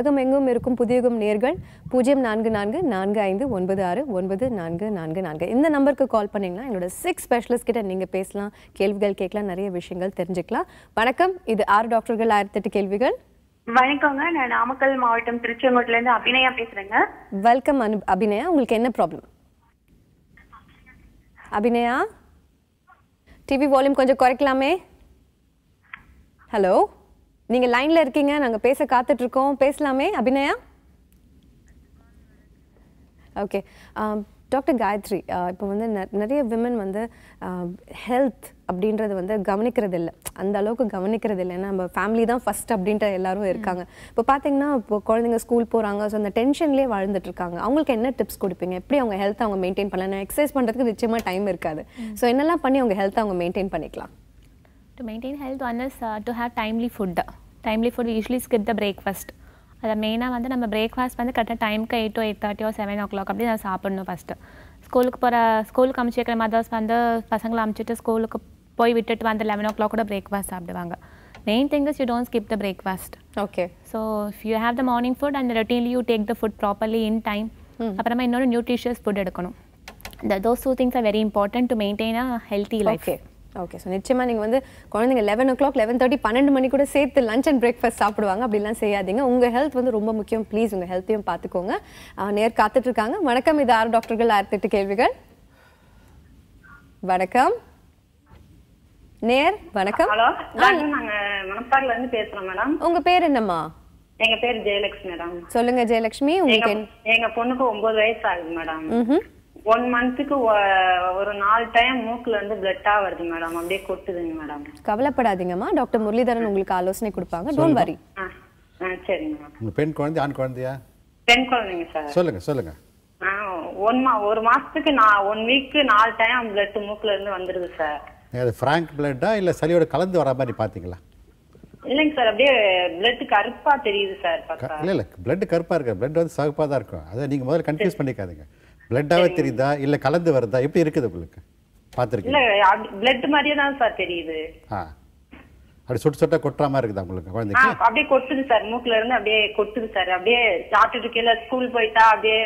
உலகமெங்கும் இருக்கும் புதியுகம் நேயர்கள் 044495969444 இந்த நம்பருக்கு கால் பண்ணீங்கன்னா என்னோட 6 ஸ்பெஷலிஸ்ட் கிட்ட நீங்க பேசலாம் கேள்விகள் கேட்கலாம் நிறைய விஷயங்கள் தெரிஞ்சுக்கலாம் வணக்கம் இது ஆர் டாக்டர்கள் 68 கேள்விகள் வணக்கம்ங்க நான் நாமக்கல் மாவட்டம் திருச்செங்கோட்டில இருந்து அபிநயா பேசுறேங்க வெல்கம் அபிநயா உங்களுக்கு என்ன ப்ராப்ளம் அபிநயா டிவி வால்யூம் கொஞ்சம் குறைக்கலாமே ஹலோ நீங்க லைன்ல இருக்கீங்க நாங்க பேச காத்துட்டு இருக்கோம் பேசலாமே அபிநயா ஓகே டாக்டர் காயத்ரி இப்போ வந்து நிறைய women வந்து ஹெல்த் அப்படின்றது வந்து கவனிக்கிறது இல்ல அந்த அளவுக்கு கவனிக்கிறது இல்ல நம்ம ஃபேமிலி தான் ஃபர்ஸ்ட் அப்படின்ற எல்லாரும் இருக்காங்க இப்போ பாத்தீங்கன்னா குழந்தைங்க ஸ்கூல் போறாங்க சோ அந்த டென்ஷன்லயே வாழ்ந்துட்டு இருக்காங்க அவங்களுக்கு என்ன டிப்ஸ் கொடுப்பீங்க எப்படி அவங்க ஹெல்த் அவங்க மெயின்டெய்ன் பண்ணலாம் எக்ஸர்சைஸ் பண்றதுக்கு நிச்சயமா டைம் இருக்காது சோ என்னெல்லாம் பண்ணி அவங்க ஹெல்த் அவங்க மெயின்டெய்ன் பண்ணிக்கலாம் to maintain health one is to have timely food we usually skip the breakfast அத மெயினா வந்து நம்ம breakfast வந்து கரெக்ட்டா டைம்க்கு 8:30 or 7 o'clock அப்படி நான் சாப்பிடணும் ஃபர்ஸ்ட் ஸ்கூலுக்கு போற ஸ்கூலுக்கு அம்ச்சிக்கிற மதர்ஸ் வந்து பசங்களை அம்ச்சிட்டு ஸ்கூலுக்கு போய் விட்டுட்டு வந்து 11 o'clock கூட breakfast சாப்பிடுவாங்க main thing is you don't skip the breakfast okay so if you have the morning food and routinely you take the food properly in time அப்புறமா இன்னொரு நியூட்ரிஷியஸ் ஃபுட் எடுக்கணும் those two things are very important to maintain a healthy life okay okay so நிச்சயமா நீங்க வந்து குழந்தைங்க 11 o'clock 11:30 12 மணி கூட சேர்த்து lunch and breakfast சாப்பிடுவாங்க அப்படி எல்லாம் செய்யாதீங்க உங்க ஹெல்த் வந்து ரொம்ப முக்கியம் ப்ளீஸ் உங்க ஹெல்த்தையும் பாத்துக்கோங்க நேர் காத்துட்டு இருக்காங்க வணக்கம் இது ஆர் டாக்டர்கள் 68 கேள்விகள் வணக்கம் நேர் வணக்கம் ஹலோ நாங்க மணப்பாறையில இருந்து பேசுறோம் மேடம் உங்க பேர் என்னம்மா எங்க பேர் ஜெயலட்சுமி மேடம் சொல்லுங்க ஜெயலட்சுமி உங்களுக்கு எங்க பொண்ணுக்கு 9 வயசு ஆகுது madam One month ku oru 4 time mookla irund blood ah varudhu madam apdi kottudunga madam kavala padathinga ma Dr. Murlidharan ungalku aalosane kudupanga don't worry seri madam pen kolandai aan kolandaiya pen kolandinga sir solunga oru maasathukku na 1 week 4 time blood mookla irund vandirudhu sir adu frank blood ah illa saliyoda kalandu vara maari paathinga இல்லங்க sir அப்படியே blood கருப்பா தெரியுது sir பார்த்தா இல்ல blood கருப்பா இருக்கு blood வந்து சகப்பா தான் இருக்கும் அத நீங்க முதல்ல கன்ஃபியூஸ் பண்ணிக்காதீங்க ब्लड ஆவே தெரியுதா இல்ல கலந்து வருதா எப்படி இருக்குது உங்களுக்கு பாத்துக்கிங்க இல்ல ब्लड மாதிரியே தான் சார் தெரியுது அப்படி சொட்டு சொட்டா கொட்ற மாதிரி இருக்குதா உங்களுக்கு குழந்தைக்கு அப்படியே கொட்டுது சார் மூக்குல இருந்து அப்படியே கொட்டுது சார் அப்படியே சாப்பிட்டு கேல ஸ்கூல் போய்ட்டா அப்படியே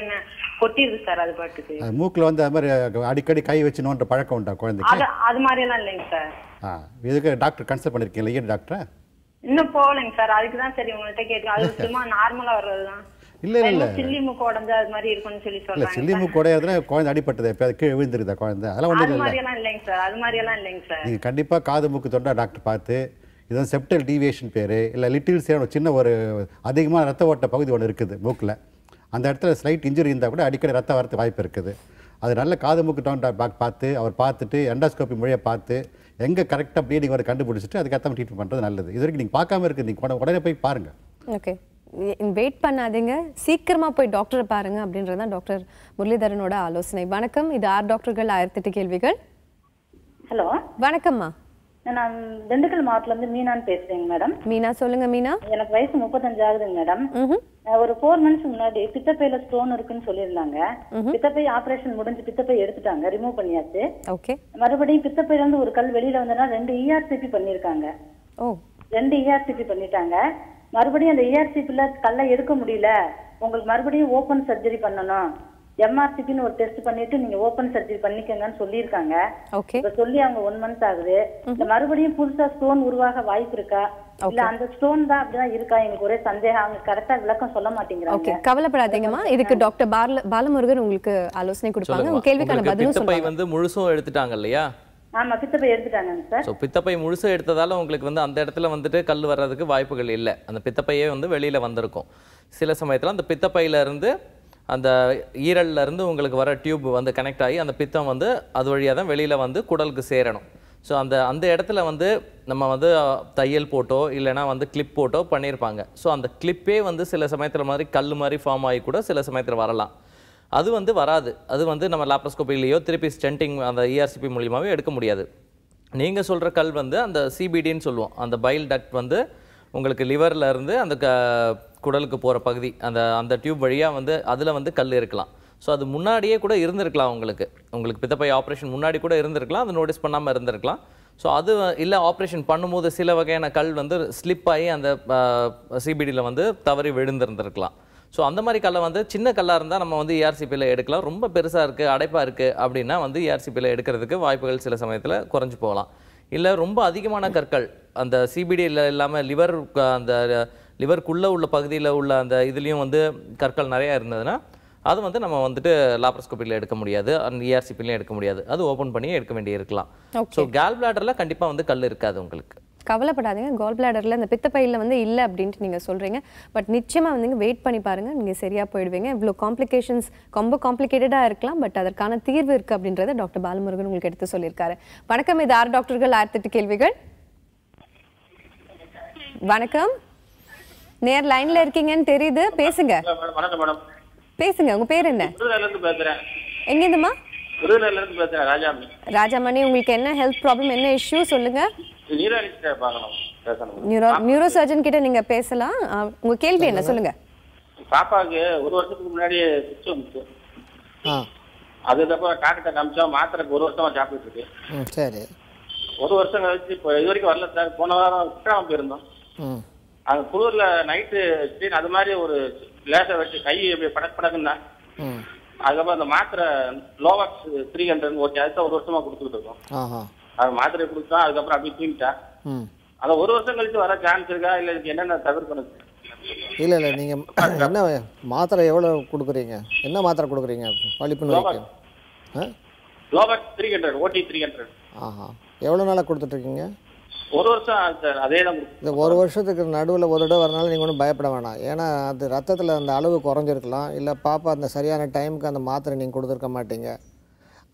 கொட்டிடுது சார் அது பாத்துக்கு மூக்குல வந்து அது மாதிரி அடிக்கடி கை வெச்சு நோன்ற பழக்கம் உண்டா குழந்தைக்கு அது மாதிரி எல்லாம் இல்லங்க சார் இதுக்கு டாக்டர் கன்சல்ட் பண்ணிருக்கீங்களா ஏன் டாக்டர் இன்னும் போலங்க சார் அதுக்கு தான் சரி உங்கள்ட்ட கேக்குறேன் அது சும்மா நார்மலா வரது தான் இல்ல இல்ல சில்லி மூக்கு உடைஞ்சா அது மாதிரி இருக்குன்னு சொல்லி சொல்றாங்க இல்ல சில்லி மூக்கு உடையதுனா குழந்தை அடிபட்டதே அப்படியே கீழ விழுந்துருதா குழந்தை அதெல்லாம் ஒண்ணு இல்ல அது மாதிரி எல்லாம் இல்லங்க சார் அது மாதிரி எல்லாம் இல்லங்க சார் நீங்க கண்டிப்பா காது மூக்கு தொண்டா டாக்டர் பார்த்து இதான் செப்டல் டீவியேஷன் பேரு இல்ல லிட்டில் சேர் சின்ன ஒரு அதிகமா ரத்த ஓட்ட பகுதி ஒன்று இருக்குது மூக்குல அந்த இடத்துல ஸ்லைட் இன்ஜுரி இருந்தா கூட அடிக்கடி ரத்த வரது வாய்ப்பு இருக்குது அது நல்ல காது மூக்கு தொண்டா பார்த்து அவர் பார்த்துட்டு எண்டோஸ்கோபி மூலியமா பார்த்து எங்க கரெக்ட்டா ப்ளீடிங் வர கண்டுபிடிச்சிட்டு அதுக்கு அப்புறம் ட்ரீட்மென்ட் பண்றது நல்லது இதுக்கு நீங்க பார்க்காம இருக்கீங்க உடனே போய் பாருங்க ஓகே வெயிட் பண்ணாதீங்க சீக்கிரமா போய் டாக்டரை பாருங்க அப்படின்றது தான் டாக்டர் முரளிதரனோட ஆலோசனை வணக்கம் இது ஆர் டாக்டர்கள் 68 கேள்விகள் ஹலோ வணக்கம்மா நான் திண்டுக்கல் மாவட்டத்துல இருந்து மீனான்னு பேசுறேன் மேடம் மீனா சொல்லுங்க மீனா எனக்கு வயசு 35 ஆகுதுங்க மேடம் ஒரு 4 months முன்னாடி பித்தப்பையில ஸ்டோன் இருக்குன்னு சொல்லிருந்தாங்க பித்தப்பை ஆபரேஷன் முடிஞ்சு பித்தப்பை எடுத்துட்டாங்க ரிமூவ் பண்ணியாச்சு ஓகே மறுபடியும் பித்தப்பையில இருந்து ஒரு கல் வெளியில வந்தனா 2 ERCP பண்ணிருக்காங்க ஓ 2 ERCP பண்ணிட்டாங்க மறுபடியும் அந்த ERCPல கல்லை எடுக்க முடியல உங்களுக்கு மறுபடியும் ஓபன் சர்ஜரி பண்ணனும் எம்ஆர்சிபின்னு ஒரு டெஸ்ட் பண்ணிட்டு நீங்க ஓபன் சர்ஜரி பண்ணிக்கங்கன்னு சொல்லிருக்காங்க ஓகே இப்ப சொல்லி அவங்க 1 மந்த் ஆகுது இந்த மறுபடியும் புதுசா ஸ்டோன் உருவாக வாய்ப்பு இருக்கா இல்ல அந்த ஸ்டோன் தான் அப்படியே இருக்கா எனக்கு ஒரே சந்தேகம் கரெக்ட்டா விளக்கம் சொல்ல மாட்டீங்கறாங்க ஓகே கவலைப்படாதீங்கம்மா இதுக்கு டாக்டர் பாலமுருகன் உங்களுக்கு ஆலோசனை கொடுப்பாங்க உங்க கேள்விக்கான பதிலும் சொல்லுங்க பித்தப்பை வந்து முழுசா எடுத்துட்டாங்க இல்லையா ஆமா பித்தப்பை எடுத்துட்டாங்க சார் சோ பித்தப்பை முழுசா எடுத்ததால உங்களுக்கு வந்து அந்த இடத்துல வந்துட்டு கல் வரதுக்கு வாய்ப்புகள் இல்ல அந்த பித்தப்பையே வந்து வெளியில வந்திருக்கும் சில சமயத்துல அந்த பித்தப்பையில இருந்து அந்த ஈரல்ல இருந்து உங்களுக்கு வர டியூப் வந்து கனெக்ட் ஆகி அந்த பித்தம் வந்து அது வழியாக தான் வெளியில் வந்து குடலுக்கு சேரணும் ஸோ அந்த இடத்துல வந்து நம்ம வந்து தையல் போட்டோ இல்லைனா வந்து கிளிப் போட்டோ பண்ணியிருப்பாங்க ஸோ அந்த கிளிப்பே வந்து சில சமயத்தில் மாதிரி கல் மாதிரி ஃபார்ம் ஆகி கூட சில சமயத்தில் வரலாம் அது வந்து வராது அது வந்து நம்ம லாப்ரோஸ்கோப்பிலேயோ திருப்பி ஸ்டென்டிங் அந்த ERCP மூலியமாகவே எடுக்க முடியாது நீங்கள் சொல்கிற கல் வந்து அந்த CBDன்னு சொல்லுவோம் அந்த பைல் டக்ட் வந்து உங்களுக்கு லிவரில் இருந்து அந்த குடலுக்கு போகிற பகுதி அந்த அந்த டியூப் வழியாக வந்து அதில் வந்து கல் இருக்கலாம் ஸோ அது முன்னாடியே கூட இருந்திருக்கலாம் உங்களுக்கு பித்தப்பை ஆப்ரேஷன் முன்னாடி கூட இருந்திருக்கலாம் அது நோட்டீஸ் பண்ணாமல் இருந்திருக்கலாம் So அது இல்ல ஆபரேஷன் பண்ணும்போது சில வகையான கல் வந்து ஸ்லிப் ஆகி அந்த CBD ல வந்து தவறி விழுந்திருந்திருக்கலாம் சோ அந்த மாதிரி கல்ல வந்து சின்ன கல்லா இருந்தா நம்ம வந்து ERCP ல எடுக்கலாம் ரொம்ப பெருசா இருக்கு அடைப்பா இருக்கு அப்படினா வந்து ERCP ல எடுக்கிறதுக்கு வாய்ப்புகள் சில சமயத்துல குறஞ்சி போகலாம் இல்ல ரொம்ப அதிகமான கற்கள் அந்த CBD ல இல்லாம லிவர் அந்த லிவர்க்குள்ள உள்ள பகுதியில உள்ள அந்த இதுலயும் வந்து கற்கள் நிறைய இருந்ததுனா அது வந்து நம்ம வந்துட்டு லாப்ரோஸ்கோபில எடுக்க முடியாது and ERCP ல எடுக்க முடியாது அது ஓபன் பண்ணி எடுக்க வேண்டிய இருக்கலாம் சோ கால் பிளாடர்ல கண்டிப்பா வந்து கல் இருக்காது உங்களுக்கு கவலைப்படாதீங்க கால் பிளாடர்ல அந்த பித்தப்பையில வந்து இல்ல அப்படினு நீங்க சொல்றீங்க பட் நிச்சயமா வந்து வெயிட் பண்ணி பாருங்க நீங்க சரியா போய்டுவீங்க இவ்ளோ காம்ப்ளிகேஷன்ஸ் ரொம்ப காம்ப்ளிகேட்டடா இருக்கலாம் பட் அதற்கான தீர்வு இருக்கு அப்படின்றதை டாக்டர் பாலமுருகன் உங்களுக்கு எடுத்து சொல்லிருக்காரு வணக்கம் இது ஆர் டாக்டர்கள் 68 கேள்விகள் வணக்கம் நேர் லைன்ல இருக்கீங்கன்னு தெரியுது பேசுங்க வணக்கம் மேடம் பேசுங்க உங்க பேர் என்ன திருநெல்வேலில இருந்து பேசுறேன் எங்கேந்தமா திருநெல்வேலில இருந்து பேசுறேன் ராஜாமணி ராஜாமணி உங்களுக்கு என்ன ஹெல்த் ப்ராப்ளம் என்ன இஷ்யூ சொல்லுங்க நியூராலஜிஸ்ட் பார்க்கலாம் பேசணும் நியூரோ சர்ஜன் கிட்ட நீங்க பேசலாம் உங்க கேள்வி என்ன சொல்லுங்க பாப்பாக்கு ஒரு வருஷத்துக்கு முன்னாடி பிச்சு வந்துச்சு அதுக்கு அப்புறம் டாக்டர் காமிச்சா மாத்திரை ஒரு வருஷமா சாப்பிட்டு இருக்கு சரி ஒரு வருஷம் கழிச்சு இது வரைக்கும் வரல சார் போன வாரம் விக்ரம் போயிருந்தோம் அது குளூர்ல நைட் அது மாதிரி ஒரு லேசர் வச்சு கை படக்கு படக்குன்னா அதுக்கப்புறம் அந்த மாத்திரை லோவாக்ஸ் 300 ஓகே அதுதான் ஒரு வருஷமா கொடுத்துட்டு இருக்கோம் அது மாத்திரை கொடுத்தா அதுக்கப்புறம் அப்படி தூங்கிட்டா அத ஒரு வருஷம் கழிச்சு வர சான்ஸ் இருக்கா இல்ல இதுக்கு என்னென்ன தவிர்க்கணும் இல்ல இல்ல நீங்க என்ன மாத்திரை எவ்வளவு கொடுக்குறீங்க என்ன மாத்திரை கொடுக்குறீங்க பலிப்பு நோய்க்கு லோவாக்ஸ் 300 ஓடி 300 ஆஹா எவ்வளவு நாளா கொடுத்துட்டு இருக்கீங்க ஒரு வருஷம் சார் அதே தான் இந்த ஒரு வருஷத்துக்கு நடுவுல ஒரு தடவை வரனால நீங்க ஒன்னும் பயப்பட வேண்டாம் ஏனா அது ரத்தத்துல அந்த அளவு குறஞ்சிருக்கலாம் இல்ல பாப்பா அந்த சரியான டைம்க்கு அந்த மாத்திரை நீங்க கொடுத்துக்க மாட்டீங்க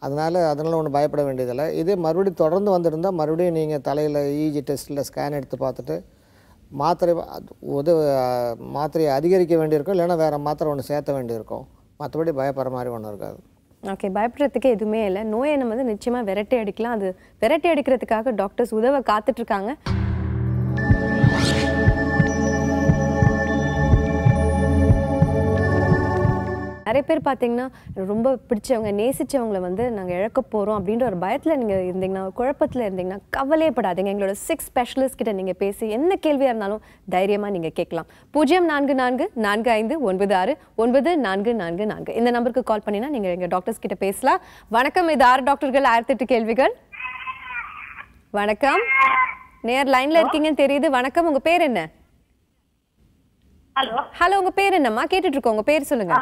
அதனால ஒன்னும் பயப்பட வேண்டியது இல்ல இது மறுபடியும் தொடர்ந்து வந்திருந்தா மறுபடியும் நீங்க தலையில EEG டெஸ்ட்ல ஸ்கேன் எடுத்து பார்த்துட்டு மாத்திரையை அதிகரிக்க வேண்டியிருக்கும் இல்லனா வேற மாத்திரை ஒன்னு சேர்த்த வேண்டியிருக்கும் மத்தபடி பயப்பற மாதிரி ஒன்னும் இருக்காது ஓகே பயப்படுறதுக்கு எதுவுமே இல்லை நோயை நம்ம வந்து நிச்சயமாக விரட்டி அடிக்கலாம் அது விரட்டி அடிக்கிறதுக்காக டாக்டர்ஸ் உதவ காத்துட்ருக்காங்க நிறைய பேர் பார்த்தீங்கன்னா ரொம்ப பிடிச்சவங்க நேசிச்சவங்களை வந்து நாங்கள் இழக்க போகிறோம் அப்படின்ற ஒரு பயத்தில் நீங்கள் இருந்தீங்கன்னா குழப்பத்தில் இருந்தீங்கன்னா கவலையப்படாதீங்க எங்களோட 6 ஸ்பெஷலிஸ்ட் கிட்ட நீங்கள் பேசி என்ன கேள்வியாக இருந்தாலும் தைரியமாக நீங்கள் கேட்கலாம் 04444596 இந்த நம்பருக்கு கால் பண்ணினா நீங்கள் எங்கள் டாக்டர்ஸ் கிட்ட பேசலாம் வணக்கம் இது ஆர் டாக்டர்கள் 68 கேள்விகள் வணக்கம் நேர் லைனில் இருக்கீங்கன்னு தெரியுது வணக்கம் உங்கள் பேர் என்ன ஹலோ ஹலோ உங்க பேர் என்னம்மா கேட்டிட்டு இருக்கோம் உங்க பேர் சொல்லுங்க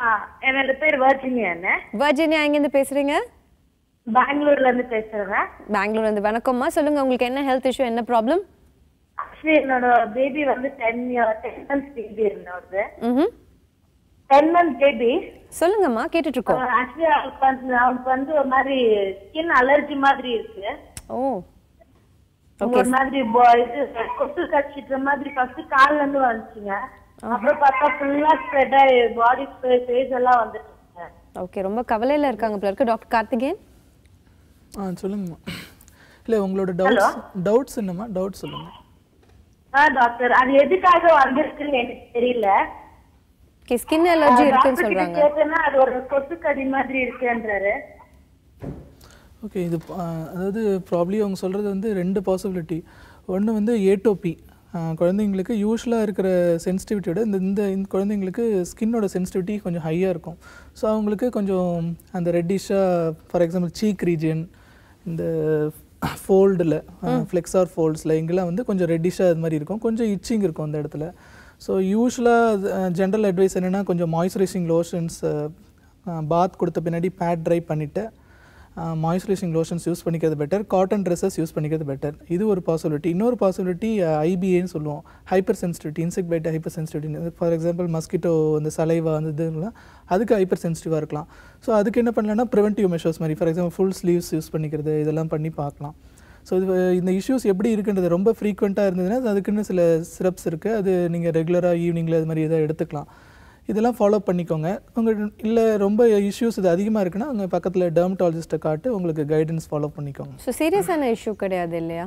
என்னோட பேர் வர்ஜினியா அண்ணா வர்ஜினியா எங்க இருந்து பேசுறீங்க பெங்களூர்ல இருந்து பேசுறேன் பெங்களூர்ல இருந்து வணக்கம்மா சொல்லுங்க உங்களுக்கு என்ன ஹெல்த் இஷ்யூ என்ன ப்ராப்ளம் என்னோட பேபி வந்து 10 months பேபி என்னோடது 10 months பேபி சொல்லுங்கம்மா கேட்டிட்டு இருக்கோம் ஆக்சுவலி அவனுக்கு வந்து ஒரு மாதிரி ஸ்கின் அலர்ஜி மாதிரி இருக்கு ஓ ஓகே ஒரு மாதிரி இது கொசு கடிச்சிட்ட மாதிரி ஃபர்ஸ்ட் கால்ல இருந்து வந்துச்சுங்க அப்புறம் பார்த்தா ஃபுல்லா ஸ்ப்ரெட் ஆயி பாடி ஃபேஸ் எல்லாம் வந்துருச்சு ஓகே ரொம்ப கவலையில இருக்காங்க பிளர்க்கு டாக்டர் கார்த்திகேயன் சொல்லுங்கமா இல்ல உங்களோட டவுட்ஸ் என்னமா டவுட் சொல்லுங்க டாக்டர் அது எதுக்காக வந்திருக்குன்னு எனக்கு தெரியல கே ஸ்கின் அலர்ஜி இருக்குன்னு சொல்றாங்க கேட்டனா அது ஒரு கொசு கடி மாதிரி இருக்குன்றாரு ஓகே இது அதாவது ப்ராபபிலி அவங்க சொல்றது வந்து ரெண்டு பாசிபிலிட்டி ஒன்னு வந்து ஏடோபி குழந்தைங்களுக்கு யூஷுவலாக இருக்கிற சென்சிட்டிவிட்டியோட இந்த குழந்தைங்களுக்கு ஸ்கின்னோட சென்சிட்டிவிட்டி கொஞ்சம் ஹையாக இருக்கும் ஸோ அவங்களுக்கு கொஞ்சம் அந்த ரெட்டிஷாக ஃபார் எக்ஸாம்பிள் சீக் ரீஜன் இந்த ஃபோல்டில் ஃப்ளெக்ஸார் ஃபோல்ட்ஸில் எங்கெல்லாம் வந்து கொஞ்சம் ரெட்டிஷாக அது மாதிரி இருக்கும் கொஞ்சம் இச்சிங் இருக்கும் அந்த இடத்துல ஸோ யூஷுவலாக ஜென்ரல் அட்வைஸ் என்னென்னா கொஞ்சம் மாய்ஸ்சரைசிங் லோஷன்ஸ் பாத் கொடுத்த பின்னாடி பேட் ட்ரை பண்ணிவிட்டு மாய்ஸ்சரைசிங் லோஷன்ஸ் யூஸ் பண்ணிக்கிறது பெட்டர் காட்டன் ட்ரெஸ்ஸஸ் யூஸ் பண்ணிக்கிறது பெட்டர் இது ஒரு பாசிபிலிட்டி இன்னொரு பாசிபிலிட்டி ஐபிஏன்னு சொல்லுவோம் hyper sensitivity insect bite hyper sensitivity for example mosquito அந்த சலைவா அந்த இதுலாம் அதுக்கு ஹைப்பர் சென்சிட்டிவாக இருக்கலாம் ஸோ அதுக்கு என்ன பண்ணலன்னா ப்ரிவென்டிவ் மெஷர்ஸ் மாதிரி for example full sleeves use பண்ணிக்கிறது இதெல்லாம் பண்ணி பார்க்கலாம் ஸோ இது இந்த இஷ்யூஸ் எப்படி இருக்குன்றது ரொம்ப ஃப்ரீக்வெண்ட்டாக இருந்ததுன்னா அதுக்குன்னு சில சிரப்ஸ் இருக்குது அது நீங்கள் ரெகுலராக ஈவினிங்கில் அது மாதிரி எதாவது எடுத்துக்கலாம் இதெல்லாம் ஃபாலோ பண்ணிக்கோங்க உங்களுக்கு இல்லை ரொம்ப இஷ்யூஸ் இது அதிகமாக இருக்குன்னா அங்கே பக்கத்தில் டெர்மட்டாலஜிஸ்ட்டை காட்டு உங்களுக்கு கைடன்ஸ் ஃபாலோ பண்ணிக்கோங்க ஸோ சீரியஸான இஷ்யூ கிடையாது இல்லையா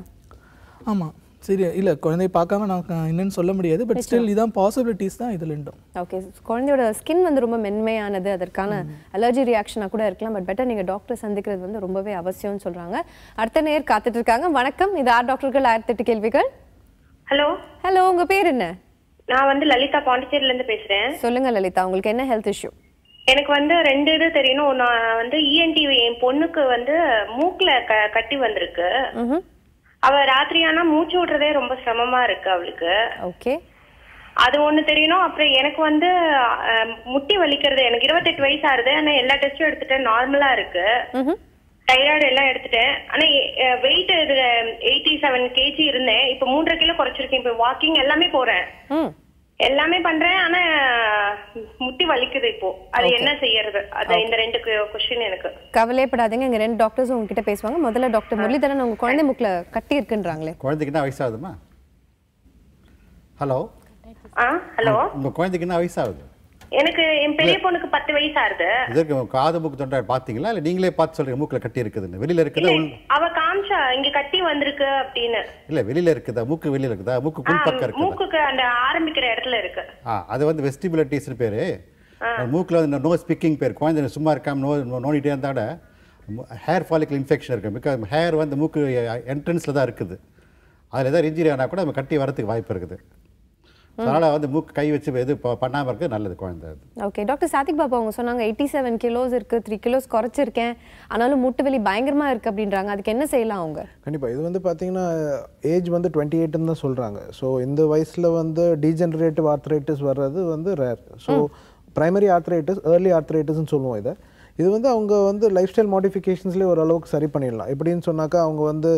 ஆமாம் சரி இல்ல குழந்தை பார்க்காம நான் என்னன்னு சொல்ல முடியாது பட் ஸ்டில் இதான் பாசிபிலிட்டிஸ் தான் இதுல இருக்கு ஓகே குழந்தையோட ஸ்கின் வந்து ரொம்ப மென்மையானது அதற்கான அலர்ஜி ரியாக்ஷனா கூட இருக்கலாம் பட் பெட்டர் நீங்க டாக்டர் சந்திக்கிறது வந்து ரொம்பவே அவசியம்னு சொல்றாங்க அடுத்த நேர் காத்துட்டு இருக்காங்க வணக்கம் இது ஆர் டாக்டர்கள் 108 கேள்விகள் ஹலோ ஹலோ உங்க பேர் என்ன நான் வந்து லலிதா பாண்டிச்சேரில இருந்து பேசுறேன் சொல்லுங்க லலிதா உங்களுக்கு என்ன ஹெல்த் இஷ்யூ எனக்கு வந்து ரெண்டு இது தெரியும் நான் வந்து ENT பொண்ணுக்கு வந்து மூக்குல கட்டி வந்திருக்கு அவ ராத்திரியானா மூச்சு விடுறதே ரொம்ப சிரமமா இருக்கு அவளுக்கு ஓகே அது ஒன்னு தெரியும் அப்புறம் எனக்கு வந்து முட்டி வலிக்கிறது எனக்கு 28 வயசு ஆறுது ஆனா எல்லா டெஸ்டும் எடுத்துட்டேன் நார்மலா இருக்கு தைராய்டு எல்லாம் எடுத்துட்டேன் ஆனா வெயிட் 87 kg இருந்தேன் இப்ப 3.5 kg குறைச்சிருக்கேன் இப்ப வாக்கிங் எல்லாமே போறேன் எல்லாமே பண்றேன் ஆனா முட்டி வலிக்குது இப்போ அது என்ன செய்யறது அது இந்த ரெண்டு क्वेश्चन எனக்கு கவலைப்படாதீங்க இங்க ரெண்டு டாக்டர்ஸ் உங்ககிட்ட பேசுவாங்க முதல்ல டாக்டர் முரளிதரன் உங்க குழந்தை மூக்குல கட்டி இருக்குன்றாங்களே குழந்தைக்கு என்ன வயசு ஆகுதுமா ஹலோ ஹலோ உங்க குழந்தைக்கு என்ன வயசு ஆகுது எனக்கு என் பெரிய பொண்ணுக்கு 10 வயசு ஆகுது இதுக்கு காது மூக்கு தொண்டை பாத்தீங்களா இல்ல நீங்களே பார்த்து சொல்றீங்க மூக்குல கட்டி இருக்குதுன்னு வெளியில இருக்குதா அவ காம்சா இங்க கட்டி வந்திருக்கு அப்படினு இல்ல வெளியில இருக்குதா மூக்கு வெளியில இருக்குதா மூக்கு புல் பக்கம் இருக்குதா மூக்குக்கு அந்த ஆரம்பிக்கிற இடத்துல இருக்கு அது வந்து வெஸ்டிபுலட்டிஸ் பேரு மூக்குல நோ ஸ்பீக்கிங் பேர் குழந்தை சும்மா இருக்காம நோண்டிட்டே இருந்தாட ஹேர் ஃபாலிக்கல் இன்ஃபெக்ஷன் இருக்கு பிகாஸ் ஹேர் வந்து மூக்கு என்ட்ரன்ஸ்ல தான் இருக்குது அதுல ஏதாவது இன்ஜுரி ஆனா கூட நம்ம கட்டி வரதுக்கு வாய்ப்பு இருக்குது அதனால வந்து மூக்கு கை வச்சு எது பண்ணாம இருக்கு நல்லது குழந்தை ஓகே டாக்டர் சாதிக் பாபா அவங்க சொன்னாங்க 87 கிலோஸ் இருக்கு 3 கிலோஸ் குறைச்சிருக்கேன் ஆனாலும் மூட்டு வலி பயங்கரமா இருக்கு அப்படின்றாங்க அதுக்கு என்ன செய்யலாம் அவங்க கண்டிப்பா இது வந்து பாத்தீங்கன்னா ஏஜ் வந்து 28 ன்னு சொல்றாங்க சோ இந்த வயசுல வந்து டீஜெனரேட்டிவ் ஆர்த்ரைட்டிஸ் வர்றது வந்து rare so primary arthritis early arthritis ன்னு சொல்லுவோம் இத இது வந்து அவங்க வந்து லைஃப் ஸ்டைல் மாடிஃபிகேஷன்ஸ்ல ஒரு அளவுக்கு சரி பண்ணிடலாம் எப்படின்னு சொன்னாக்கா அவங்க வந்து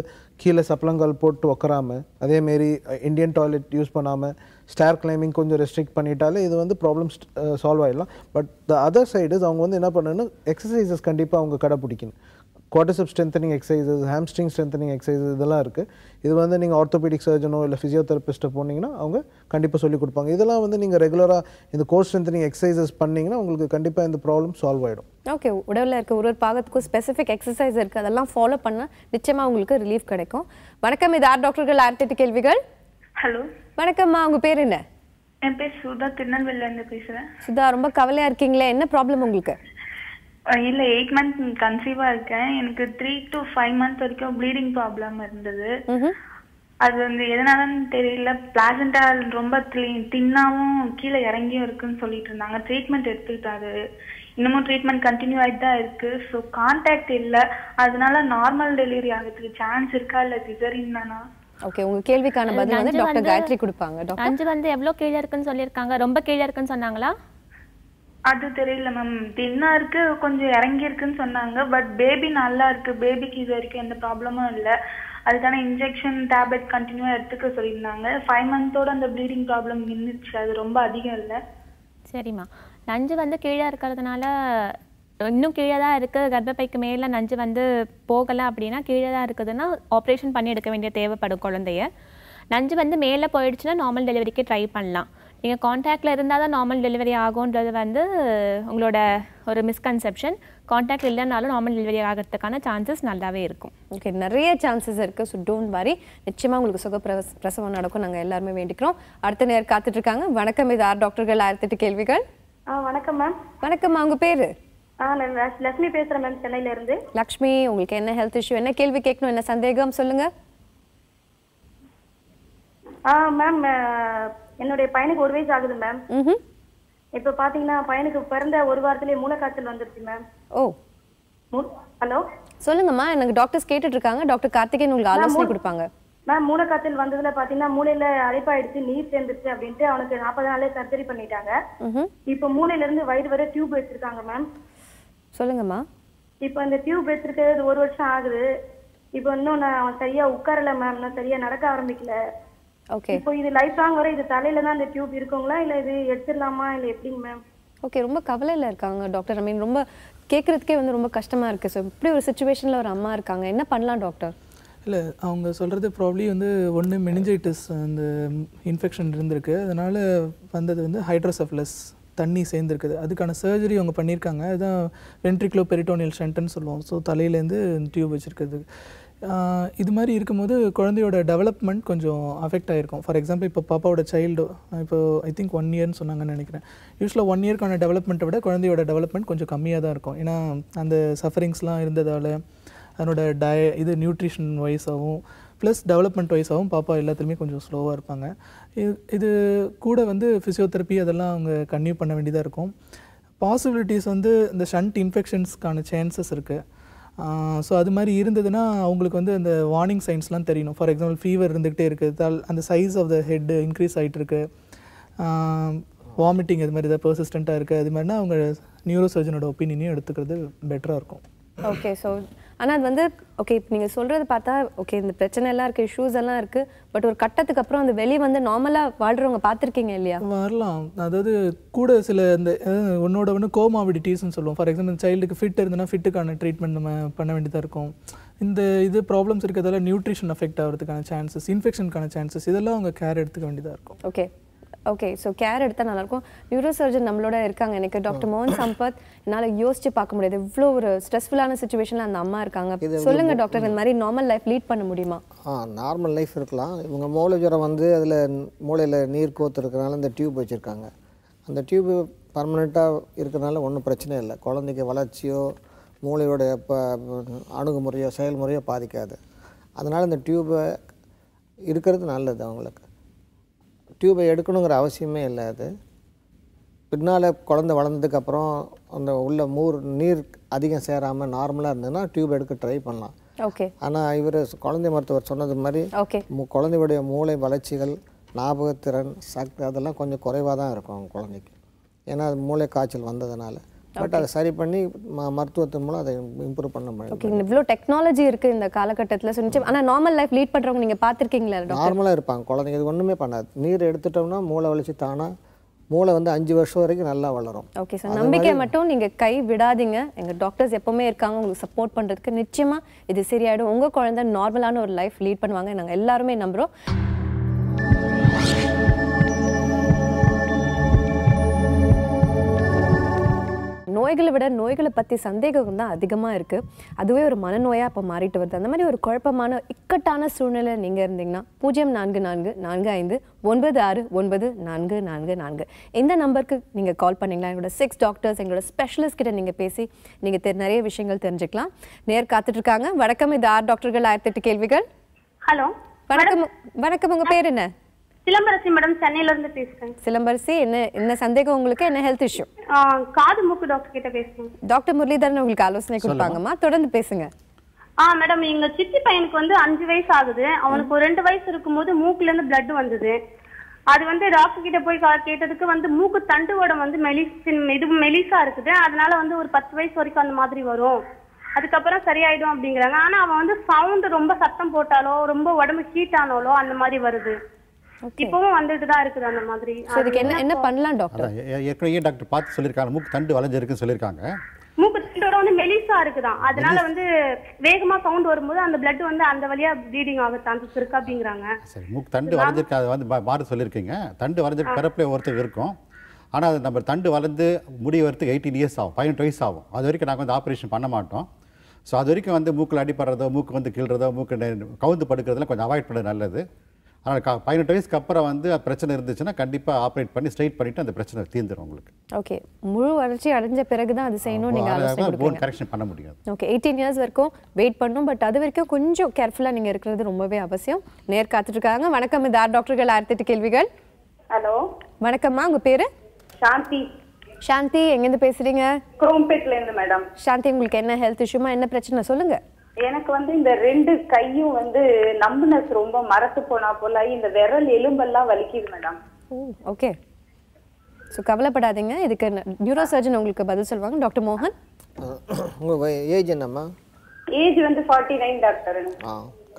கீழே சப்ளங்கால் போட்டு உக்காராம அதேமாரி இந்தியன் டாய்லெட் யூஸ் பண்ணாமல் ஸ்டார் கிளைம்பிங் கொஞ்சம் ரெஸ்ட்ரிக்ட் பண்ணிட்டாலே இது வந்து ப்ராப்ளம்ஸ் சால்வ் ஆகிடலாம் பட் த அதர் சைடு அவங்க வந்து என்ன பண்ணணும்னா எக்ஸசைசஸ் கண்டிப்பாக அவங்க கடைப்பிடிக்கணும் quadricep strengthening exercises hamstring strengthening exercises இதெல்லாம் இருக்குது இது வந்து நீங்கள் ஆர்த்தோபெடிக் சர்ஜனோ இல்லை ஃபிசியோதெரபிஸ்ட்டை போனீங்கன்னா அவங்க கண்டிப்பாக சொல்லிக் கொடுப்பாங்க இதெல்லாம் வந்து நீங்கள் ரெகுலராக இந்த கோர் ஸ்ட்ரென்தனிங் எக்ஸசைசஸ் பண்ணிங்கன்னா உங்களுக்கு கண்டிப்பாக இந்த ப்ராப்ளம் சால்வ் ஆகிடும் ஓகே உடலில் இருக்க ஒரு பாகத்துக்கும் ஸ்பெசிஃபிக் எக்ஸசைஸ் இருக்குது அதெல்லாம் ஃபாலோ பண்ணால் நிச்சயமாக உங்களுக்கு ரிலீஃப் கிடைக்கும் வணக்கம் இது ஆர் டாக்டர்கள் 108 கேள்விகள் ஹலோ வணக்கம்மா உங்கள் பேர் என்ன என் பேர் சுதா திருநெல்வேலியிலேருந்து பேசுகிறேன் சுதா ரொம்ப கவலையாக இருக்கீங்களே என்ன ப்ராப்ளம் உங்களுக்கு இல்லை 8 months கன்சீவாக இருக்கேன் எனக்கு 3 to 5 months வரைக்கும் ப்ளீடிங் ப்ராப்ளம் இருந்தது அது வந்து எதனாலன்னு தெரியல பிளாசண்டா ரொம்ப தின்னாவும் கீழே இறங்கியும் இருக்குன்னு சொல்லிட்டு இருந்தாங்க ட்ரீட்மெண்ட் எடுத்துக்கிட்டாரு இன்னமும் ட்ரீட்மெண்ட் கண்டினியூ ஆகிட்டு தான் இருக்கு ஸோ கான்டாக்ட் இல்லை அதனால நார்மல் டெலிவரி ஆகிறதுக்கு சான்ஸ் இருக்கா இல்லை சிசரின் தானா ஓகே உங்க கேள்விக்கான பதில் வந்து டாக்டர் காயத்ரி கொடுப்பாங்க டாக்டர் 5 வந்து எவ்வளவு கீழ இருக்குன்னு சொல்லிருக்காங்க ரொம்ப கீழ இருக்குன்னு சொன்னாங்களா அது தெரியல மேம் தின்னா இருக்கு கொஞ்சம் இறங்கி இருக்குன்னு சொன்னாங்க பட் பேபி நல்லா இருக்கு பேபிக்கு இது வரைக்கும் எந்த ப்ராப்ளமும் இல்ல அதுக்கான இன்ஜெக்ஷன் டேப்லெட் கண்டினியூவா எடுத்துக்க சொல்லிருந்தாங்க 5 monthsஓட அந்த ப்ளீடிங் ப்ராப்ளம் நின்னுச்சு அது ரொம்ப அதிகம் இல்ல சரிமா நஞ்சு வந்து கீழ இருக்கிறதுனால இன்னும் கீழே தான் இருக்குது கர்ப்பைக்கு மேலே நஞ்சு வந்து போகலை அப்படின்னா கீழே தான் இருக்குதுன்னா ஆப்ரேஷன் பண்ணி எடுக்க வேண்டிய தேவைப்படும் குழந்தைய நஞ்சு வந்து மேலே போயிடுச்சுன்னா நார்மல் டெலிவரிக்கு ட்ரை பண்ணலாம் நீங்கள் கான்டாக்டில் இருந்தால் தான் நார்மல் டெலிவரி ஆகும்ன்றது வந்து உங்களோட ஒரு மிஸ்கன்செப்ஷன் கான்டாக்ட் இல்லைனாலும் நார்மல் டெலிவரி ஆகிறதுக்கான சான்சஸ் நல்லாவே இருக்கும் ஓகே நிறைய சான்சஸ் இருக்குது ஸோ டோன்ட் வரி நிச்சயமாக உங்களுக்கு சுகப்பிரசவம் நடக்கும் நாங்கள் எல்லாருமே வேண்டிக்கிறோம் அடுத்த நேரம் காத்துட்ருக்காங்க வணக்கம் இது ஆர் டாக்டர்கள் 108 கேள்விகள் வணக்கம் மேம் வணக்கம் அவங்க பேர் லட்சுமி பேசுறேன் மேம் சென்னையில இருந்து லட்சுமி உங்களுக்கு என்ன ஹெல்த் இஷ்யூ என்ன கேள்வி கேட்கணும் என்ன சந்தேகம் சொல்லுங்க மேம் என்னோட பையனுக்கு 1 வயசு ஆகுது மேம் இப்ப பாத்தீங்கன்னா பையனுக்கு பிறந்த 1 வாரத்திலே மூளைக்காய்ச்சல் வந்துருச்சு மேம் ஓ ஹலோ சொல்லுங்கம்மா எனக்கு டாக்டர்ஸ் கேட்டுட்டு இருக்காங்க டாக்டர் கார்த்திகேயன் உங்களுக்கு ஆலோசனை கொடுப்பாங்க மேம் மூளைக்காய்ச்சல் வந்ததுல பாத்தீங்கன்னா மூளையில அடைப்பாயிடுச்சு நீர் சேர்ந்துருச்சு அப்படின்ட்டு அவனுக்கு 40 நாளே சர்ஜரி பண்ணிட்டாங்க இப்ப மூளையில இருந்து வயிறு வரை டியூப் வச்சிருக்காங்க மேம் சொல்லுங்கம்மா இப்போ அந்த டியூப் வச்சிருக்கிறது 1 வருஷம் ஆகுது இப்போ இன்னும் நான் சரியா உட்காரல மேம் நான் சரியா நடக்க ஆரம்பிக்கல ஓகே இப்போ இது லைஃப் லாங் வரை இது தலையில தான் அந்த டியூப் இருக்குங்களா இல்ல இது எடுத்துடலாமா இல்ல எப்படிங்க மேம் ஓகே ரொம்ப கவலையில இருக்காங்க டாக்டர் ஐ மீன் ரொம்ப கேட்கறதுக்கே வந்து ரொம்ப கஷ்டமா இருக்கு ஸோ இப்படி ஒரு சுச்சுவேஷன்ல ஒரு அம்மா இருக்காங்க என்ன பண்ணலாம் டாக்டர் இல்லை அவங்க சொல்கிறது ப்ராப்ளி வந்து ஒன்று மெனிஞ்சைட்டிஸ் அந்த இன்ஃபெக்ஷன் இருந்திருக்கு அதனால் வந்தது வந்து ஹைட்ரோசெஃபலஸ் தண்ணி சேர்ந்துருக்குது அதுக்கான சர்ஜரி அவங்க பண்ணியிருக்காங்க அதுதான் வென்ட்ரிகுலோ பெரிட்டோனியல் ஸ்டென்ட்னு சொல்லுவோம் ஸோ தலையிலேருந்து டியூப் வச்சுருக்குது இது மாதிரி இருக்கும்போது குழந்தையோட டெவலப்மென்ட் கொஞ்சம் அஃபெக்ட் ஆயிருக்கும். ஃபார் எக்ஸாம்பிள் இப்போ பாப்பாவோட சைல்டு இப்போ ஐ திங்க் 1 இயர்னு சொன்னாங்கன்னு நினைக்கிறேன். யூஸ்வலா 1 இயர்க்கான டெவலப்மென்ட்டை விட குழந்தையோட டெவலப்மென்ட் கொஞ்சம் கம்மியாக தான் இருக்கும். ஏன்னா அந்த சஃபரிங்ஸ்லாம் இருந்ததால் அதனோட இது நியூட்ரிஷன் வைஸாகவும் ப்ளஸ் டெவலப்மெண்ட் வைஸாகவும் பாப்பா எல்லாத்துலேயுமே கொஞ்சம் ஸ்லோவாக இருப்பாங்க. இது கூட வந்து ஃபிசியோதெரப்பி அதெல்லாம் அவங்க கன்டினியூ பண்ண வேண்டியதாக இருக்கும். பாசிபிலிட்டிஸ் வந்து இந்த ஷண்ட் இன்ஃபெக்ஷன்ஸ்க்கான சான்சஸ் இருக்குது. ஸோ அது மாதிரி இருந்ததுன்னா அவங்களுக்கு வந்து அந்த வார்னிங் சைன்ஸ்லாம் தெரியணும். ஃபார் எக்ஸாம்பிள் ஃபீவர் இருந்துக்கிட்டே இருக்குது, அந்த size of the head increase ஆகிட்டுருக்கு, வாமிட்டிங் அது மாதிரி ஏதாவது பெர்சிஸ்டண்ட்டாக இருக்குது, அது மாதிரினா அவங்க நியூரோ சர்ஜனோட ஒப்பீனியனையும் எடுத்துக்கிறது பெட்டராக இருக்கும். ஓகே, ஸோ ஆனால் அது வந்து ஓகே இப்போ நீங்கள் சொல்கிறது பார்த்தா ஓகே இந்த பிரச்சனை எல்லாம் இருக்குது, இஷ்யூஸ் எல்லாம் இருக்குது, பட் ஒரு கட்டத்துக்கு அப்புறம் அந்த வெளியே வந்து நார்மலாக வாழ்கிறவங்க பார்த்துருக்கீங்க இல்லையா? வரலாம். அதாவது கூட சில இந்த ஒன்னோட ஒன்று கோமாவிடிட்டிஸ்ன்னு சொல்லுவோம். ஃபார் எக்ஸாம்பிள் இந்த சைல்டுக்கு ஃபிட் இருந்ததுன்னா ஃபிட்டுக்கான ட்ரீட்மெண்ட் நம்ம பண்ண வேண்டியதாக இருக்கும். இந்த இது ப்ராப்ளம்ஸ் இருக்கிறதால நியூட்ரிஷன் அஃபெக்ட் ஆகிறதுக்கான சான்சஸ், இன்ஃபெக்ஷனுக்கான சான்சஸ், இதெல்லாம் அவங்க கேர் எடுத்துக்க வேண்டியதாக இருக்கும். ஓகே ஓகே, ஸோ கேர் எடுத்தால் நல்லாயிருக்கும். நியூரோ சர்ஜன் நம்மளோட இருக்காங்க. எனக்கு டாக்டர் மோகன் சம்பத், என்னால் யோசிச்சு பார்க்க முடியாது இவ்வளோ ஒரு ஸ்ட்ரெஸ்ஃபுல்லான சுச்சுவேஷனில் அந்த அம்மா இருக்காங்க. சொல்லுங்கள் டாக்டர், இந்த மாதிரி நார்மல் லைஃப் லீட் பண்ண முடியுமா? நார்மல் லைஃப் இருக்கலாம். இவங்க மூளை ஜுரம் வந்து அதில் மூளையில் நீர் கோத்து இருக்கிறனால இந்த டியூப் வச்சுருக்காங்க. அந்த டியூப்பு பர்மனெண்ட்டாக இருக்கிறனால ஒன்றும் பிரச்சனை இல்லை. குழந்தைக்கு வளர்ச்சியோ மூளையோட அணுகுமுறையோ செயல்முறையோ பாதிக்காது. அதனால் இந்த டியூப்பை இருக்கிறது நல்லது. அவங்களுக்கு டியூபை எடுக்கணுங்கிற அவசியமே இல்லை. அது பின்னால் குழந்தை வளர்ந்ததுக்கப்புறம் அந்த உள்ள நீர் அதிகம் சேராமல் நார்மலாக இருந்ததுன்னா டியூப் எடுக்க ட்ரை பண்ணலாம். ஓகே. ஆனால் இவர் குழந்தை மருத்துவர் சொன்னது மாதிரி குழந்தையுடைய மூளை வளர்ச்சிகள், ஞாபகத்திறன், சக்தி அதெல்லாம் கொஞ்சம் குறைவாக தான் இருக்கும் அவங்க குழந்தைக்கு. ஏன்னா அது மூளை காய்ச்சல் வந்ததுனால. பட் அதை சரி பண்ணி மருத்துவத்தின் மூலம் அதை இம்ப்ரூவ் பண்ண முடியும். ஓகே, இவ்வளோ டெக்னாலஜி இருக்குது இந்த காலகட்டத்தில். சொன்னிச்சு, ஆனால் நார்மல் லைஃப் லீட் பண்ணுறவங்க நீங்கள் பார்த்துருக்கீங்களா? நார்மலாக இருப்பாங்க குழந்தைங்க, இது ஒன்றுமே பண்ணாது. நீர் எடுத்துட்டோம்னா மூளை வளர்ச்சி தானாக, மூளை வந்து 5 வருஷம் வரைக்கும் நல்லா வளரும். ஓகே சார், நம்பிக்கை மட்டும் நீங்கள் கை விடாதீங்க. எங்கள் டாக்டர்ஸ் எப்போவுமே இருக்காங்க உங்களுக்கு சப்போர்ட் பண்ணுறதுக்கு. நிச்சயமாக இது சரியாயிடும். உங்கள் குழந்தை நார்மலான ஒரு லைஃப் லீட் பண்ணுவாங்க, நாங்கள் எல்லாருமே நம்புகிறோம். நோய்களை விட நோய்களை பற்றி சந்தேகம் தான் அதிகமாக இருக்குது. அதுவே ஒரு மனநோயாக இப்போ மாறிட்டு வருது. அந்த மாதிரி ஒரு குழப்பமான இக்கட்டான சூழ்நிலை நீங்கள் இருந்தீங்கன்னா 044445969444 இந்த நம்பருக்கு நீங்கள் கால் பண்ணிங்களா? எங்களோட 6 டாக்டர்ஸ், எங்களோட ஸ்பெஷலிஸ்ட் கிட்ட நீங்கள் பேசி நீங்கள் நிறைய விஷயங்கள் தெரிஞ்சுக்கலாம். நேர் காத்துட்ருக்காங்க. வணக்கம், இது ஆர் டாக்டர்கள் 1008 கேள்விகள். ஹலோ வணக்கம். வணக்கம், உங்கள் பேர் என்ன? சிலம்பரசி மேடம், சென்னையில இருந்து பேசுறேன். சிலம்பரசி, என்ன என்ன சந்தேகம் உங்களுக்கு? என்ன ஹெல்த் இஷ்யூ? காது மூக்கு டாக்டர் கிட்ட பேசுறேன். டாக்டர் முரளிதரன் உங்களுக்கு ஆலோசனை கொடுப்பாங்கம்மா, தொடர்ந்து பேசுங்க. மேடம், எங்க சித்தி பையனுக்கு வந்து 5 வயசு ஆகுது. அவனுக்கு 2 வயசு இருக்கும்போது மூக்குல இருந்து பிளட் வந்தது. அது வந்து டாக்டர் கிட்ட போய் கேட்டதுக்கு வந்து மூக்கு தண்டுவோட வந்து மெலிசா இருக்குது, அதனால வந்து ஒரு 10 வயசு வரைக்கும் அந்த மாதிரி வரும், அதுக்கப்புறம் சரியாயிடும் அப்படிங்கிறாங்க. ஆனா அவன் வந்து சவுண்ட் ரொம்ப சத்தம் போட்டாலோ ரொம்ப உடம்பு ஹீட் ஆனாலோ அந்த மாதிரி வருது. இப்பவும் வந்துட்டு தான் இருக்குது அந்த மாதிரி. அதுக்கு என்ன என்ன பண்ணலாம் டாக்டர்? ஏற்கனவே டாக்டர் பார்த்து சொல்லிருக்காங்க, மூக்கு தண்டு வளைஞ்சிருக்குன்னு சொல்லிருக்காங்க. மூக்கு தண்டோட வந்து மெலிசா இருக்குதான், அதனால வந்து வேகமா சவுண்ட் வரும்போது அந்த பிளட் வந்து அந்த வழியா ப்ளீடிங் ஆக சான்சஸ் இருக்கு அப்படிங்கிறாங்க. சரி, மூக்கு தண்டு வளைஞ்சிருக்கு அது வந்து மாறு சொல்லிருக்கீங்க. தண்டு வளைஞ்சிருக்கு கரப்புல ஒருத்தருக்கு இருக்கும். ஆனா அது நம்ம தண்டு வளைந்து முடி வரதுக்கு 18 இயர்ஸ் ஆகும், 18 வயசு ஆகும். அது வரைக்கும் நாங்கள் வந்து ஆப்ரேஷன் பண்ண மாட்டோம். ஸோ அது வரைக்கும் வந்து மூக்கில் அடிப்படுறதோ, மூக்கு வந்து கீழ்றதோ, மூக்கு கவுந்து படுக்கிறதெல்லாம் கொஞ்சம் அவாய்ட் பண்ணுறது நல்லது. ஆனால் 18 வயசுக்கு அப்புறம் வந்து பிரச்சனை இருந்துச்சுன்னா கண்டிப்பாக ஆப்ரேட் பண்ணி ஸ்ட்ரைட் பண்ணிவிட்டு அந்த பிரச்சனை தீர்ந்துடும் உங்களுக்கு. ஓகே, முழு வளர்ச்சி அடைஞ்ச பிறகு தான் அது செய்யணும். நீங்கள் போன் கரெக்ஷன் பண்ண முடியாது. ஓகே, 18 இயர்ஸ் வரைக்கும் வெயிட் பண்ணணும். பட் அது வரைக்கும் கொஞ்சம் கேர்ஃபுல்லாக நீங்கள் இருக்கிறது ரொம்பவே அவசியம். நேர் காத்துட்ருக்காங்க. வணக்கம், இது ஆர் டாக்டர்கள் 1008 கேள்விகள். ஹலோ வணக்கம்மா, உங்கள் பேர்? சாந்தி. சாந்தி, எங்கேருந்து பேசுகிறீங்க? குரோம்பேட்லேருந்து மேடம். சாந்தி, உங்களுக்கு என்ன ஹெல்த் இஷ்யூமா? என்ன பிரச்சனை சொல்லுங்கள். எனக்கு வந்து இந்த 2 கையும் வந்து நம்பனஸ் ரொம்ப மரத்து போனா போல இந்த விரல் எலும்பெல்லாம் வலிக்குது மேடம். ஓகே, ஸோ கவலைப்படாதீங்க. இதுக்கு நியூரோ சர்ஜன் உங்களுக்கு பதில் சொல்லுவாங்க. டாக்டர் மோகன், உங்க ஏஜ் என்னம்மா? ஏஜ் வந்து 49 டாக்டர்.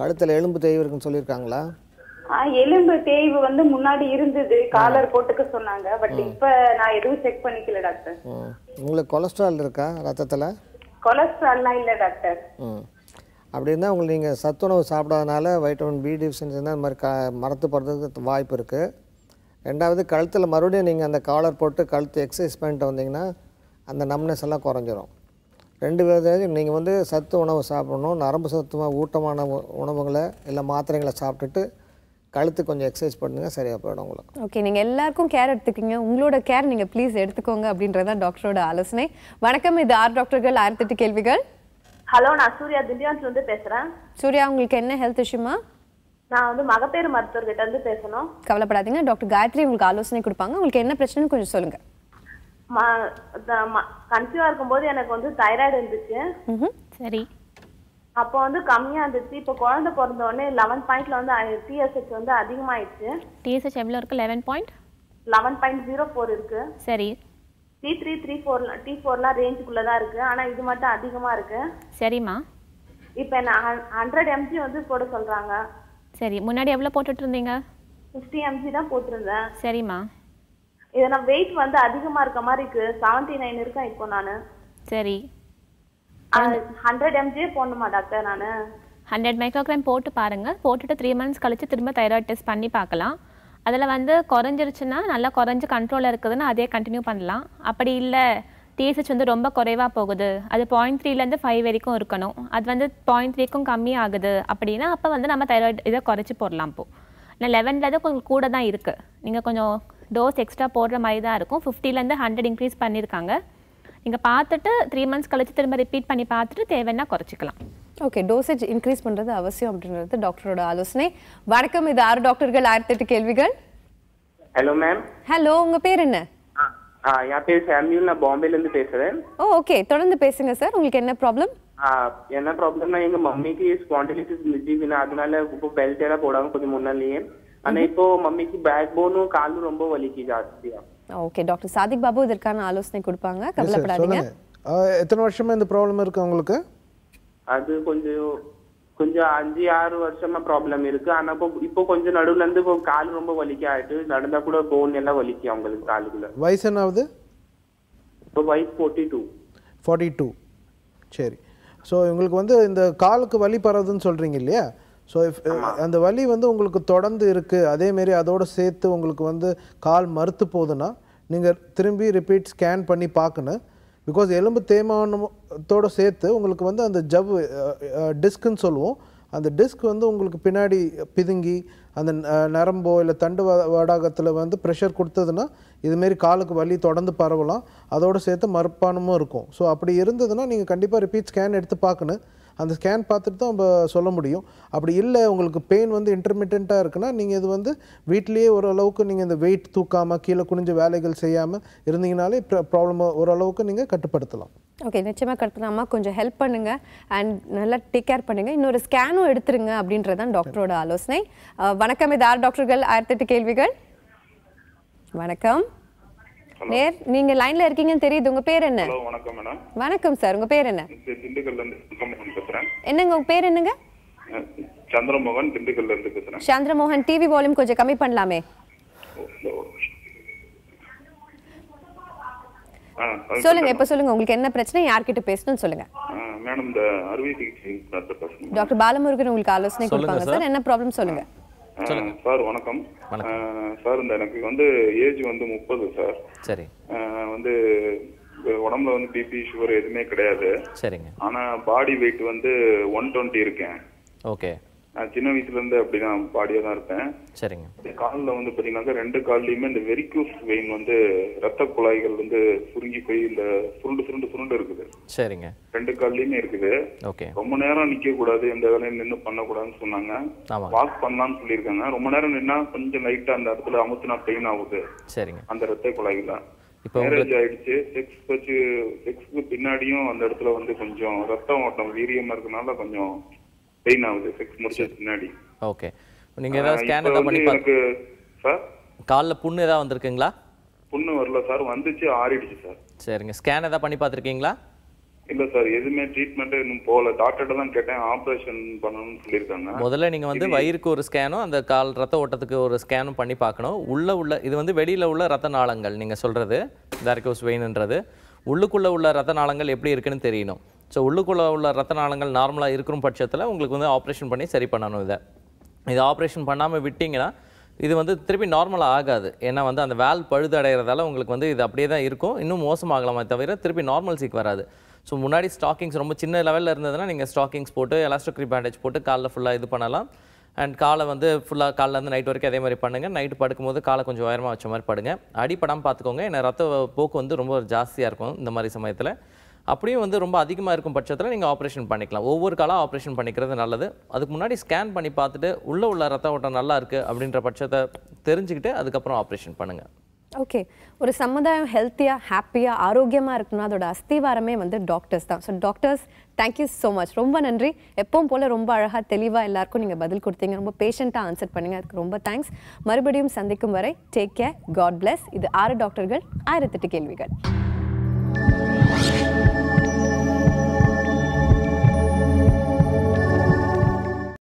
கழுத்துல எலும்பு தேய்வு இருக்குன்னு சொல்லியிருக்காங்களா? எலும்பு தேய்வு வந்து முன்னாடி இருந்தது, காலர் போட்டுக்க சொன்னாங்க, பட் இப்ப நான் எதுவும் செக் பண்ணிக்கல டாக்டர். உங்களுக்கு கொலஸ்ட்ரால் இருக்கா ரத்தத்துல? கொலஸ்ட்ரால்லாம் இல்லை டாக்டர். அப்படின்னா உங்களுக்கு நீங்கள் சத்துணவு சாப்பிடாதனால வைட்டமின் பி டிஃபிஷியன்சி இருந்தால் அது மாதிரி மரத்து போடுறதுக்கு வாய்ப்பு இருக்குது. ரெண்டாவது, கழுத்தில் மறுபடியும் நீங்கள் அந்த காலர் போட்டு கழுத்து எக்ஸசைஸ் பண்ணிட்டு வந்தீங்கன்னா அந்த நம்னஸ் எல்லாம் குறைஞ்சிரும். ரெண்டு பேரும் நீங்கள் வந்து சத்து உணவு சாப்பிடணும், நரம்பு சத்துமாக ஊட்டமான உணவுகளை இல்லை மாத்திரைகளை சாப்பிட்டுட்டு கழுத்து கொஞ்சம் எக்ஸசைஸ் பண்ணுங்கள், சரியாக போயிடும் உங்களுக்கு. ஓகே, நீங்கள் எல்லாருக்கும் கேர் எடுத்துக்கிங்க, உங்களோட கேர் நீங்கள் ப்ளீஸ் எடுத்துக்கோங்க அப்படின்றதான் டாக்டரோட ஆலோசனை. வணக்கம், இது ஆர் டாக்டர்கள் 68 கேள்விகள். ஹலோ, நான் சூர்யா திண்டியான்லேருந்து பேசுகிறேன். சூர்யா, உங்களுக்கு என்ன ஹெல்த் இஷ்யூமா? நான் வந்து மகப்பேறு மருத்துவர்கிட்ட இருந்து பேசணும். கவலைப்படாதீங்க, டாக்டர் காயத்ரி உங்களுக்கு ஆலோசனை கொடுப்பாங்க. உங்களுக்கு என்ன பிரச்சனைன்னு கொஞ்சம் சொல்லுங்கள். கன்சீவா இருக்கும்போது எனக்கு வந்து தைராய்டு இருந்துச்சு. சரி, அப்போ வந்து கம்மியா இருந்துச்சு. இப்போ குழந்தை பிறந்த உடனே 11 பாயிண்ட்ல வந்து டிஎஸ்ஹெச் வந்து அதிகமாயிடுச்சு. டிஎஸ்ஹெச் எவ்வளவு இருக்கு? 11.04 இருக்கு. சரி, T3, T4 ரேஞ்சுக்குள்ளதான் இருக்கு, ஆனா இது மட்டும் அதிகமா இருக்கு. சரிம்மா, இப்போ நான் 100 mg வந்து போட சொல்றாங்க. சரி, முன்னாடி எவ்வளவு போட்டுட்டு இருந்தீங்க? 50 mg தான் போட்டுருந்தேன். சரிம்மா, இதனா weight வந்து அதிகமா இருக்க மாதிரி இருக்கு, 79 இருக்கேன் இப்போ நானு. சரி, 100 mg போடணுமா டாக்டர்? நானு 100 மைக்ரோகிராம் போட்டு பாருங்க. போட்டுட்டு 3 months கழிச்சு திரும்ப தைராய்டு டெஸ்ட் பண்ணி பார்க்கலாம். அதில் வந்து குறைஞ்சிருச்சுன்னா நல்லா குறைஞ்சு கண்ட்ரோலில் இருக்குதுன்னா அதே கண்டினியூ பண்ணலாம். அப்படி இல்லை TSH வந்து ரொம்ப குறைவாக போகுது, அது 0.3லேருந்து 5 வரைக்கும் இருக்கணும், அது வந்து 0.3க்கும் கம்மி ஆகுது அப்படின்னா அப்போ வந்து நம்ம தைராய்டு இதை குறைச்சி போடலாம். இப்போ ஏன்னா 11ல் கொஞ்சம் கூட தான் இருக்குது, நீங்கள் கொஞ்சம் டோஸ் எக்ஸ்ட்ரா போடுற மாதிரி தான் இருக்கும். 50லேருந்து 100 இன்க்ரீஸ் பண்ணியிருக்காங்க. நீங்கள் பார்த்துட்டு 3 months கழிச்சு திரும்ப ரிப்பீட் பண்ணி பார்த்துட்டு தேவைன்னா குறைச்சிக்கலாம். ஓகே, டோசேஜ் இன்க்ரீஸ் பண்ணுறது அவசியம் அப்படின்றது டாக்டரோட ஆலோசனை. வணக்கம், இது 6 டாக்டர்கள் 68 கேள்விகள். Hello ma'am. ஹலோ, உங்கள் பேர் என்ன? என் பேர் சாம்யூல், நான் பாம்பேலேருந்து பேசுகிறேன். ஓ, ஓகே, தொடர்ந்து பேசுங்க சார். உங்களுக்கு என்ன ப்ராப்ளம்? என்ன ப்ராப்ளம்னா எங்கள் மம்மிக்கு ஸ்பாண்டிலிட்டிஸ் இருந்துச்சு, அதனால இப்போ பெல்ட் எல்லாம் போடாமல் கொஞ்சம் முன்னாலேயே. ஆனால் இப்போ மம்மிக்கு பேக் போனும் காலும் ரொம்ப வலிக்கு ஜாஸ்தியா. ஓகே, டாக்டர் சாதிக் பாபு இதற்கான ஆலோசனை கொடுப்பாங்க, கவலைப்படாதீங்க. எத்தனை வருஷமா இந்த ப்ராப்ளம் இருக்கு உங்களுக்கு? அது கொஞ்சம் 5-6 வருஷமா ப்ராப்ளம் இருக்கு. ஆனா இப்போ கொஞ்சம் நடுவுல இருந்து கால் ரொம்ப வலிக்க ஆயிட்டு, நடந்தா கூட போன் எல்லாம் வலிக்கு அவங்களுக்கு காலுக்குள்ள. வயசு என்ன ஆகுது? இப்போ வயசு 42. சரி, ஸோ இவங்களுக்கு வந்து இந்த காலுக்கு வலி பரவுதுன்னு சொல்றீங்க இல்லையா? ஸோ அந்த வலி வந்து உங்களுக்கு தொடர்ந்து இருக்குது, அதேமாரி அதோடு சேர்த்து உங்களுக்கு வந்து கால் மறுத்து போகுதுன்னா நீங்கள் திரும்பி ரிப்பீட் ஸ்கேன் பண்ணி பார்க்கணும். பிகாஸ் எலும்பு தேய்மானத்தோடு சேர்த்து உங்களுக்கு வந்து அந்த ஜவ்வு டிஸ்க்குன்னு சொல்லுவோம், அந்த டிஸ்க் வந்து உங்களுக்கு பின்னாடி பிதுங்கி அந்த நரம்போ இல்லை தண்டு வடாகத்தில் வந்து ப்ரெஷர் கொடுத்ததுன்னா இதுமாரி காலுக்கு வலி தொடர்ந்து பரவலாம், அதோடு சேர்த்து மறுப்பானமும் இருக்கும். ஸோ அப்படி இருந்ததுன்னா நீங்கள் கண்டிப்பாக ரிப்பீட் ஸ்கேன் எடுத்து பார்க்கணும். அந்த ஸ்கேன் பார்த்துட்டு தான் நம்ம சொல்ல முடியும். அப்படி இல்லை உங்களுக்கு பெயின் வந்து இன்டர்மிட்டண்ட்டாக இருக்குன்னா நீங்கள் இது வந்து வீட்டிலேயே ஓரளவுக்கு நீங்கள் இந்த வெயிட் தூக்காமல் கீழே குனிஞ்சு வேலைகள் செய்யாமல் இருந்தீங்கனாலே ப்ராப்ளம் ஓரளவுக்கு நீங்கள் கட்டுப்படுத்தலாம். ஓகே, நிச்சயமாக கட்டுப்படுத்தலாமா, கொஞ்சம் ஹெல்ப் பண்ணுங்கள் அண்ட் நல்லா டேக் கேர் பண்ணுங்கள். இன்னொரு ஸ்கேனும் எடுத்துருங்க அப்படின்றதான் டாக்டரோட ஆலோசனை. வணக்கம், இது 6 டாக்டர்கள் 68 கேள்விகள். வணக்கம், நேர் நீங்க லைன்ல இருக்கீங்கன்னு தெரியுது. உங்க பேர் என்ன? ஹலோ, வணக்கம் மேடம். வணக்கம் சார், உங்க பேர் என்ன? திண்டுக்கல்ல இருந்து பேசுறேன். என்னங்க உங்க பேர் என்னங்க? சந்திரமோகன், திண்டுக்கல்ல இருந்து பேசுறேன். சந்திரமோகன், டிவி வால்யூம் கொஞ்சம் கம்மி பண்ணலாமே. சொல்லுங்க, இப்ப சொல்லுங்க, உங்களுக்கு என்ன பிரச்சனை, யார்கிட்ட பேசணும்னு சொல்லுங்க. மேடம், இந்த அறுவை சிகிச்சை டாக்டர் பாலமுருகன் உங்களுக்கு ஆலோசனை கொடுப்பாங்க சார். என்ன ப்ராப்ளம் சொல்லுங்க. சார் வணக்கம். சார், இந்த எனக்கு வந்து ஏஜ் வந்து 30 சார். சரி, வந்து உடம்புல வந்து பிபி சுகர் எதுவுமே கிடையாது. சரிங்க. ஆனால் பாடி வெயிட் வந்து 120 இருக்கேன். ஓகே, நான் சின்ன வயசுலேருந்து அப்படி தான் பாடியாக தான் இருப்பேன். சரிங்க. காலில் வந்து பார்த்தீங்கன்னாக்கா 2 கால்லையுமே இந்த வெரிக்கூஸ் வெயின் வந்து ரத்த குழாய்கள் வந்து சுருங்கி போய் இந்த சுருண்டு இருக்குது. சரிங்க. 2 கால்லையுமே இருக்குது. ஓகே. ரொம்ப நேரம் நிற்கக்கூடாது, எந்த வேலையும் நின்று பண்ணக்கூடாதுன்னு சொன்னாங்க. வாக் பண்ணலான்னு சொல்லியிருக்காங்க. ரொம்ப நேரம் நின்னா கொஞ்சம் லைட்டாக அந்த இடத்துல அமுத்துனா பெயின் ஆகுது. சரிங்க. அந்த ரத்த குழாயில் மேரேஜ் ஆயிடுச்சு. செக்ஸ்க்கு பின்னாடியும் அந்த இடத்துல வந்து கொஞ்சம் ரத்த ஓட்டம் வீரியமாக இருக்கனால கொஞ்சம் பெயின் ஆகுது செக்ஸ் முடிச்ச பின்னாடி. ஓகே, நீங்க ஏதாவது ஸ்கேன் எல்லாம் பண்ணி பாருங்க சார். கால்ல புண்ணு ஏதாவது வந்திருக்குங்களா? புண்ணு வரல சார், வந்துச்சு ஆறிடுச்சு சார். சரிங்க, ஸ்கேன் ஏதாவது பண்ணி பாத்துக்கிங்களா? இல்ல சார், எதுமே ட்ரீட்மென்ட் இன்னும் போல. டாக்டர்ட்ட தான் கேட்டேன், ஆபரேஷன் பண்ணனும்னு சொல்லிருக்காங்க. முதல்ல நீங்க வந்து வயிறுக்கு ஒரு ஸ்கேனும் அந்த கால் ரத்த ஓட்டத்துக்கு ஒரு ஸ்கேனும் பண்ணி பார்க்கணும். உள்ள இது வந்து வெளியில உள்ள ரத்த நாளங்கள் நீங்க சொல்றது வெரிகோஸ் வெயின்ன்றது, உள்ளுக்குள்ள உள்ள ரத்த நாளங்கள் எப்படி இருக்குன்னு தெரியணும். ஸோ உள்ளுக்குள்ளே உள்ள ரத்த நாளங்கள் நார்மலாக இருக்கிற பட்சத்தில் உங்களுக்கு வந்து ஆப்ரேஷன் பண்ணி சரி பண்ணணும். இதை ஆப்ரேஷன் பண்ணாமல் விட்டிங்கன்னா இது வந்து திருப்பி நார்மலாக ஆகாது. ஏன்னா வந்து அந்த வால் பழுது அடைகிறதால உங்களுக்கு வந்து இது அப்படியே தான் இருக்கும், இன்னும் மோசமாகலாமே தவிர திருப்பி நார்மல் சீக் வராது. So munadi stockings romba chinna level la irundadna neenga stockings போட்டு elastic bandage போட்டு கால்ல ஃபுல்லா இது பண்ணலாம் அண்ட் காலை வந்து ஃபுல்லா காலைல இருந்து நைட் வரைக்கும் அதே மாதிரி பண்ணுங்க. நைட் படுக்கும்போது காலை கொஞ்சம் உயரமா வச்ச மாதிரி படுங்க. அடிபடாம பாத்துக்கோங்க. ஏன்னா ரத்த போக்கு வந்து ரொம்ப ஜாஸ்தியா இருக்கும் இந்த மாதிரி சமயத்துல. அப்படியே வந்து ரொம்ப அதிகமா இருக்கும் பட்சத்துல நீங்க ஆபரேஷன் பண்ணிக்கலாம். ஒவ்வொரு காலா ஆபரேஷன் பண்ணிக்கிறது நல்லது. அதுக்கு முன்னாடி ஸ்கேன் பண்ணி பார்த்துட்டு உள்ள ரத்த ஓட்டம் நல்லா இருக்கு அப்படின்ற பட்சத்தை தெரிஞ்சுக்கிட்டு அதுக்கப்புறம் ஆபரேஷன் பண்ணுங்க. Okay, ஒரு சமுதாயம் ஹெல்த்தியா ஹாப்பியா ஆரோக்கியமா இருக்கணும் அதோட அஸ்திவாரமே வந்து டாக்டர்ஸ் தான். So doctors thank you so much, ரொம்ப நன்றி. எப்பவும் போல ரொம்ப அழகாக தெளிவாக எல்லாருக்கும் நீங்கள் பதில் கொடுத்தீங்க, ரொம்ப பேஷண்ட்டாக ஆன்சர் பண்ணுங்க, அதுக்கு ரொம்ப தேங்க்ஸ். மறுபடியும் சந்திக்கும் வரை டேக் கேர், காட் பிளஸ். இது 6 டாக்டர்கள் 1008 கேள்விகள்.